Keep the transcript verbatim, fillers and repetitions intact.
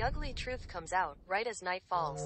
The ugly truth comes out right as night falls.